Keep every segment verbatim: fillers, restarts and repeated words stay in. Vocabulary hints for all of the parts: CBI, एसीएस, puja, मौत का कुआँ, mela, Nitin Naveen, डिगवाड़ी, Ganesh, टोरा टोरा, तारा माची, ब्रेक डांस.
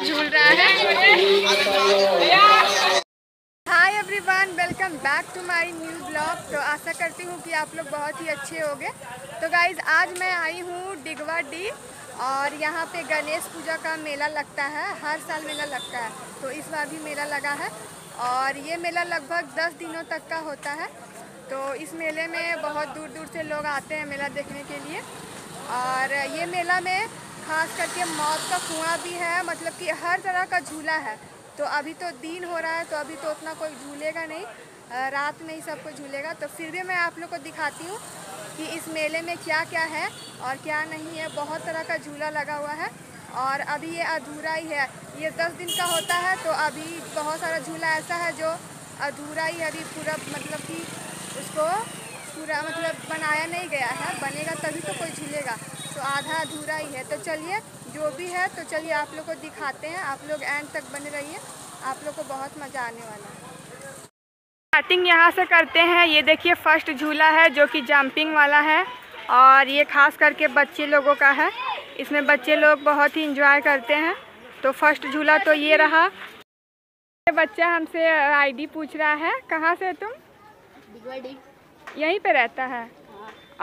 झूल रहा है। Hi everyone, welcome back to my new blog. तो आशा करती हूँ कि आप लोग बहुत ही अच्छे होंगे। तो गाइज आज मैं आई हूँ डिगवाड़ी और यहाँ पे गणेश पूजा का मेला लगता है। हर साल मेला लगता है, तो इस बार भी मेला लगा है और ये मेला लगभग दस दिनों तक का होता है। तो इस मेले में बहुत दूर दूर से लोग आते हैं मेला देखने के लिए। और ये मेला में खास करके मौत का कुआँ भी है, मतलब कि हर तरह का झूला है। तो अभी तो दिन हो रहा है, तो अभी तो उतना कोई झूलेगा नहीं, रात में ही सब कुछ झूलेगा। तो फिर भी मैं आप लोग को दिखाती हूँ कि इस मेले में क्या क्या है और क्या नहीं है। बहुत तरह का झूला लगा हुआ है और अभी ये अधूरा ही है। ये दस दिन का होता है, तो अभी बहुत सारा झूला ऐसा है जो अधूरा ही अभी पूरा, मतलब कि उसको पूरा मतलब बनाया नहीं गया है। बनेगा तभी तो कोई झूलेगा, तो आधा अधूरा ही है। तो चलिए जो भी है, तो चलिए आप लोग को दिखाते हैं। आप लोग एंड तक बने रहिए, आप लोग को बहुत मज़ा आने वाला है। स्टार्टिंग यहाँ से करते हैं। ये देखिए फर्स्ट झूला है जो कि जंपिंग वाला है और ये खास करके बच्चे लोगों का है। इसमें बच्चे लोग बहुत ही इंजॉय करते हैं। तो फर्स्ट झूला तो ये रहा। बच्चा हमसे आईडी पूछ रहा है। कहाँ से तुम? डिगवाड़ी। यहीं पे रहता है।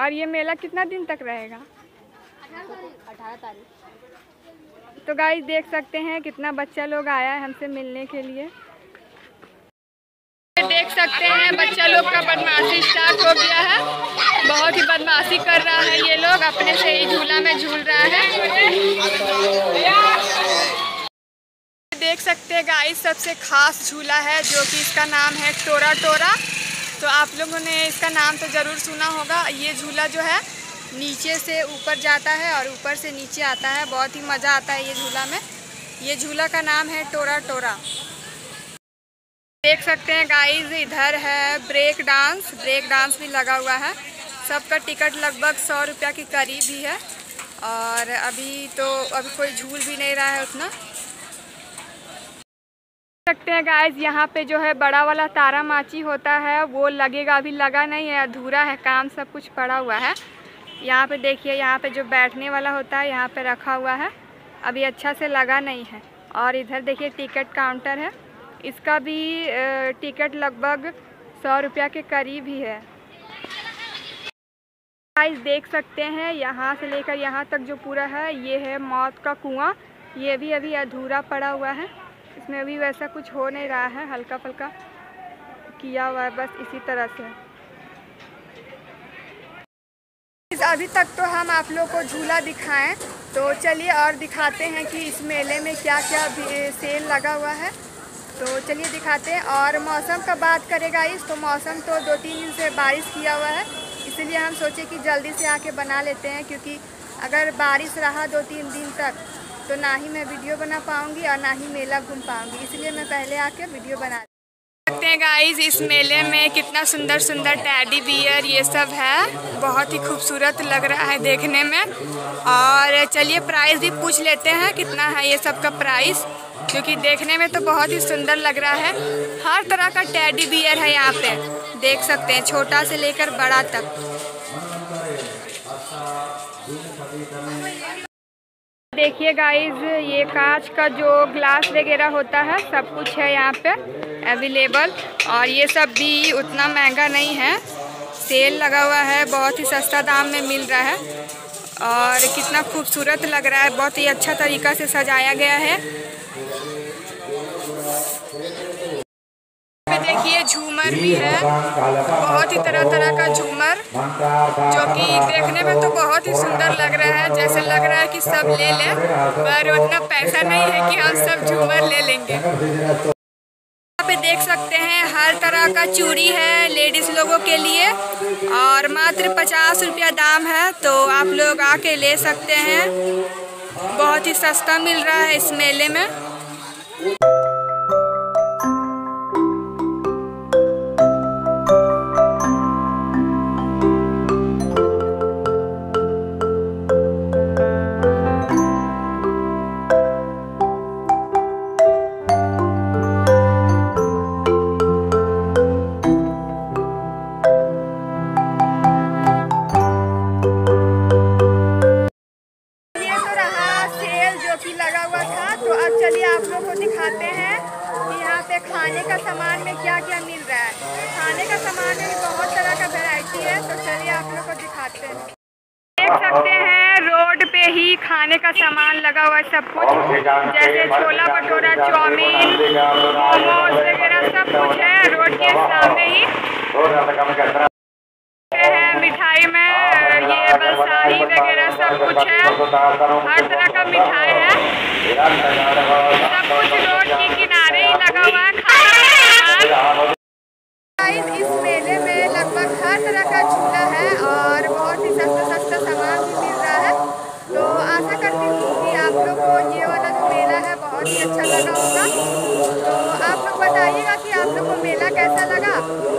और ये मेला कितना दिन तक रहेगा? अठारह तारीख। तो गाइस देख सकते हैं कितना बच्चा लोग आया है हमसे मिलने के लिए। देख सकते हैं बच्चा लोग का बदमाशी स्टार्ट हो गया है। बहुत ही बदमाशी कर रहा है ये लोग, अपने से ही झूला में झूल रहा है। देख सकते हैं गाइस सबसे खास झूला है जो कि इसका नाम है टोरा टोरा। तो आप लोगों ने इसका नाम तो ज़रूर सुना होगा। ये झूला जो है नीचे से ऊपर जाता है और ऊपर से नीचे आता है। बहुत ही मज़ा आता है ये झूला में। ये झूला का नाम है टोरा टोरा। देख सकते हैं गाइस इधर है ब्रेक डांस। ब्रेक डांस भी लगा हुआ है। सबका टिकट लगभग सौ रुपया के करीब ही है। और अभी तो अभी कोई झूल भी नहीं रहा है उतना। सकते हैं गाइस यहाँ पे जो है बड़ा वाला तारा माची होता है, वो लगेगा। अभी लगा नहीं है, अधूरा है काम, सब कुछ पड़ा हुआ है। यहाँ पे देखिए, यहाँ पे जो बैठने वाला होता है यहाँ पे रखा हुआ है, अभी अच्छा से लगा नहीं है। और इधर देखिए टिकट काउंटर है, इसका भी टिकट लगभग सौ रुपया के करीब ही है। गाइस देख सकते हैं यहाँ से लेकर यहाँ तक जो पूरा है ये है मौत का कुआँ। ये भी अभी अधूरा पड़ा हुआ है, इसमें अभी वैसा कुछ हो नहीं रहा है, हल्का फुल्का किया हुआ है बस इसी तरह से। अभी तक तो हम आप लोग को झूला दिखाएं, तो चलिए और दिखाते हैं कि इस मेले में क्या क्या सेल लगा हुआ है। तो चलिए दिखाते हैं। और मौसम का बात करेगा इस, तो मौसम तो दो तीन दिन से बारिश किया हुआ है, इसीलिए हम सोचे कि जल्दी से आके बना लेते हैं, क्योंकि अगर बारिश रहा दो तीन दिन तक तो ना ही मैं वीडियो बना पाऊंगी और ना ही मेला घूम पाऊंगी, इसलिए मैं पहले आके वीडियो बना सकते हैं। गाइस इस मेले में कितना सुंदर सुंदर टैडी बियर ये सब है, बहुत ही खूबसूरत लग रहा है देखने में। और चलिए प्राइस भी पूछ लेते हैं कितना है ये सब का प्राइस, क्योंकि देखने में तो बहुत ही सुंदर लग रहा है। हर तरह का टैडी बियर है यहाँ पे, देख सकते हैं, छोटा से लेकर बड़ा तक। देखिए गाइज ये कांच का जो ग्लास वगैरह होता है सब कुछ है यहाँ पे अवेलेबल। और ये सब भी उतना महंगा नहीं है, सेल लगा हुआ है, बहुत ही सस्ता दाम में मिल रहा है। और कितना खूबसूरत लग रहा है, बहुत ही अच्छा तरीका से सजाया गया है। देखिए झूमर भी है, बहुत ही तरह तरह का झूमर, जो कि देखने में तो बहुत ही सुंदर लग रहा है। जैसे लग रहा है कि सब ले लें, पर उतना पैसा नहीं है कि हम सब झूमर ले लेंगे। यहाँ पे देख सकते हैं हर तरह का चूड़ी है लेडीज़ लोगों के लिए और मात्र पचास रुपया दाम है, तो आप लोग आके ले सकते हैं। बहुत ही सस्ता मिल रहा है इस मेले में। जो कि लगा हुआ था। तो अब चलिए आप लोग को दिखाते हैं कि यहाँ पे खाने का सामान में क्या क्या मिल रहा है। खाने का सामान में बहुत तरह का वैरायटी है, तो चलिए आप लोग को दिखाते हैं। देख सकते हैं रोड पे ही खाने का सामान लगा हुआ है, सब कुछ जैसे छोला भटूरा, चाउमीन, मोमोज वगैरह सब कुछ है रोड के सामने ही। है मिठाई में ये बलसाही वगैरह सब कुछ है, हर तरह का मिठाई है, सब कुछ रोड के किनारे ही लगा हुआ है खाना। इस मेले में लगभग हर तरह का झूला है और बहुत ही सस्ता सस्ता सामान भी मिल रहा है। तो आशा करती हूँ कि आप लोग को ये वाला जो मेला है बहुत ही अच्छा लगा होगा। तो आप लोग बताइएगा कि आप लोग को मेला कैसा लगा।